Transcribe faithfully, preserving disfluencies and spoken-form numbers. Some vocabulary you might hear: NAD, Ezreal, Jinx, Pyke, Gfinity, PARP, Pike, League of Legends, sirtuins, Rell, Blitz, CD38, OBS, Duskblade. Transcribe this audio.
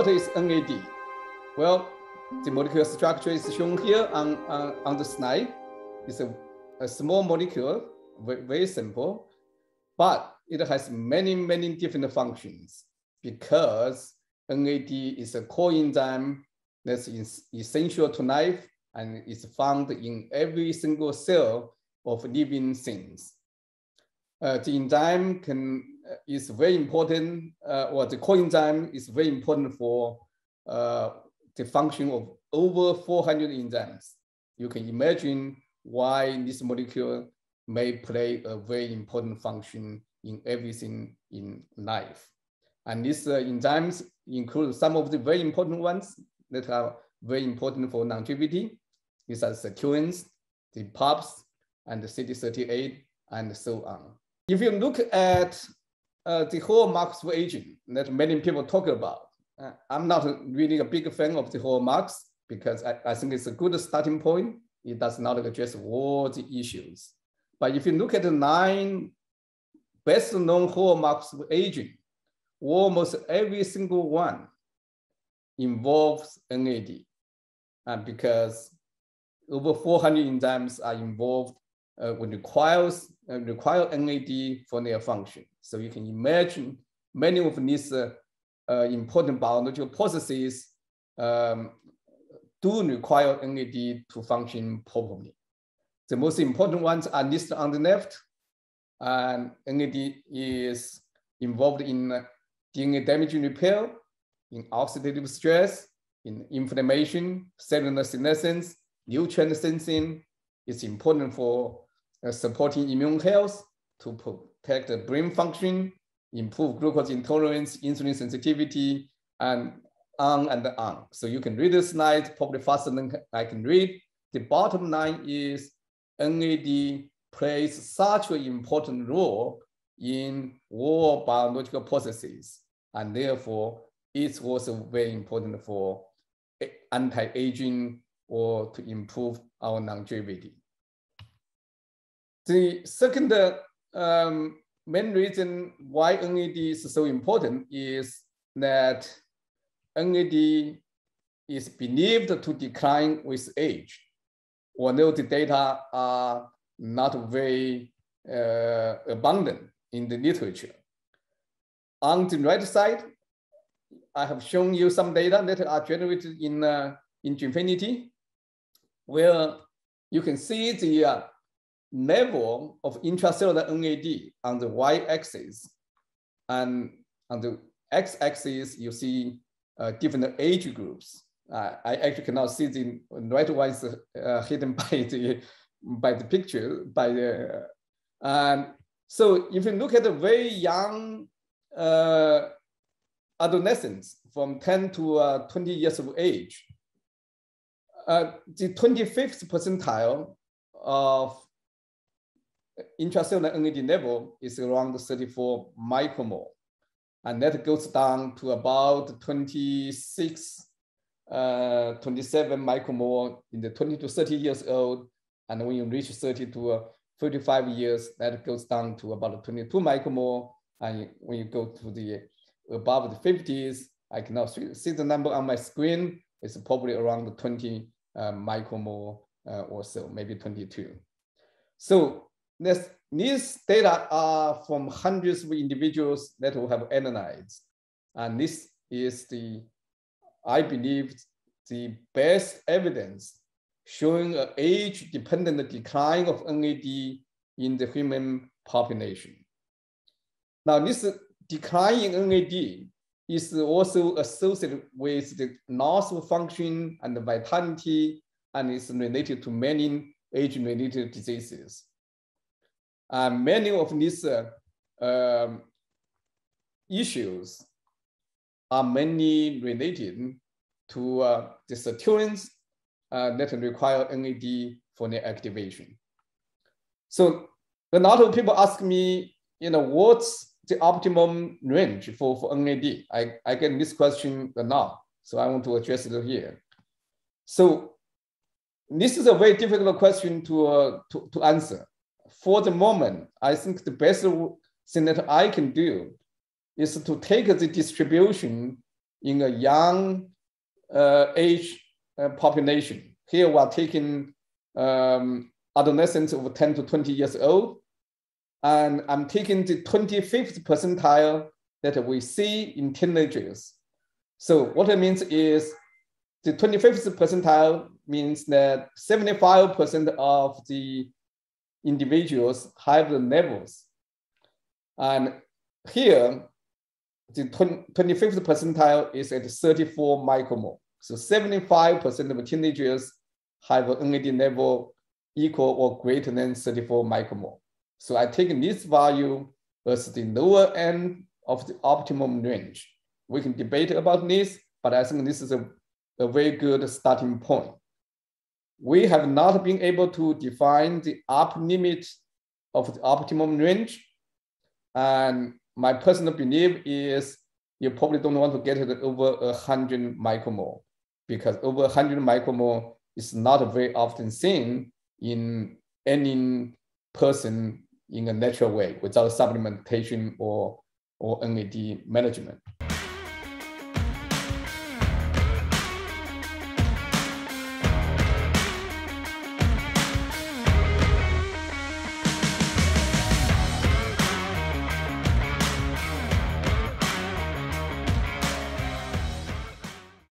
what is N A D? Well, the molecular structure is shown here on, on, on the slide. It's a, a small molecule, very, very simple, but it has many, many different functions because N A D is a coenzyme that's essential to life and is found in every single cell of living things. Uh, the enzyme can, uh, is very important, uh, or the coenzyme is very important for uh, the function of over four hundred enzymes. You can imagine why this molecule may play a very important function in everything in life. And these uh, enzymes include some of the very important ones that are very important for longevity. These are sirtuins, the P O Ps, and the C D thirty-eight, and so on. If you look at uh, the hallmarks for aging that many people talk about, uh, I'm not really a big fan of the hallmarks because I, I think it's a good starting point. It does not address all the issues. But if you look at the nine best known hallmarks of aging, almost every single one involves N A D, and because over four hundred enzymes are involved, uh, when requires uh, require N A D for their function. So you can imagine many of these uh, uh, important biological processes um, do require N A D to function properly. The most important ones are listed on the left, and N A D is involved in uh, D N A damage repair, in oxidative stress, in inflammation, cellular senescence, nutrient sensing. It's important for uh, supporting immune health, to protect the brain function, improve glucose intolerance, insulin sensitivity, and on and on. So you can read the slide probably faster than I can read. The bottom line is N A D plays such an important role in all biological processes, and therefore it's also very important for anti-aging or to improve our longevity. The second um, main reason why N A D is so important is that N A D is believed to decline with age, although the data are not very uh, abundant in the literature. On the right side, I have shown you some data that are generated in, uh, in Gfinity, where you can see the uh, level of intracellular N A D on the y-axis. And on the x-axis, you see uh, different age groups. Uh, I actually cannot see the right ones uh, hidden by the, by the picture. By the, uh, and so if you look at the very young uh, adolescents from ten to uh, twenty years of age, uh, the twenty-fifth percentile of intracellular N A D level is around thirty-four micromole. And that goes down to about twenty-six, uh, twenty-seven micromole in the twenty to thirty years old. And when you reach thirty to uh, thirty-five years, that goes down to about twenty-two micromole. And when you go to the above the fifties, I cannot see the number on my screen. It's probably around twenty uh, micromole uh, or so, maybe twenty-two. So this, these data are from hundreds of individuals that we have analyzed. And this is the, I believe, the best evidence showing an age-dependent decline of N A D in the human population. Now this decline in N A D is also associated with the loss of function and the vitality, and is related to many age-related diseases. Uh, many of these uh, um, issues are mainly related to uh, the sirtuins uh, that require N A D for their activation. So a lot of people ask me, you know, what's the optimum range for, for N A D? I, I get this question a lot, so I want to address it here. So this is a very difficult question to, uh, to, to answer. For the moment, I think the best thing that I can do is to take the distribution in a young uh, age uh, population. Here we are taking um, adolescents of ten to twenty years old. And I'm taking the twenty-fifth percentile that we see in teenagers. So what it means is the twenty-fifth percentile means that seventy-five percent of the individuals have the levels. And here, the twenty-fifth percentile is at thirty-four micromole. So seventy-five percent of teenagers have an N A D level equal or greater than thirty-four micromole. So I take this value as the lower end of the optimum range. We can debate about this, but I think this is a, a very good starting point. We have not been able to define the upper limit of the optimum range. And my personal belief is you probably don't want to get it over one hundred micromole, because over one hundred micromole is not very often seen in any person in a natural way without supplementation or, or N A D management.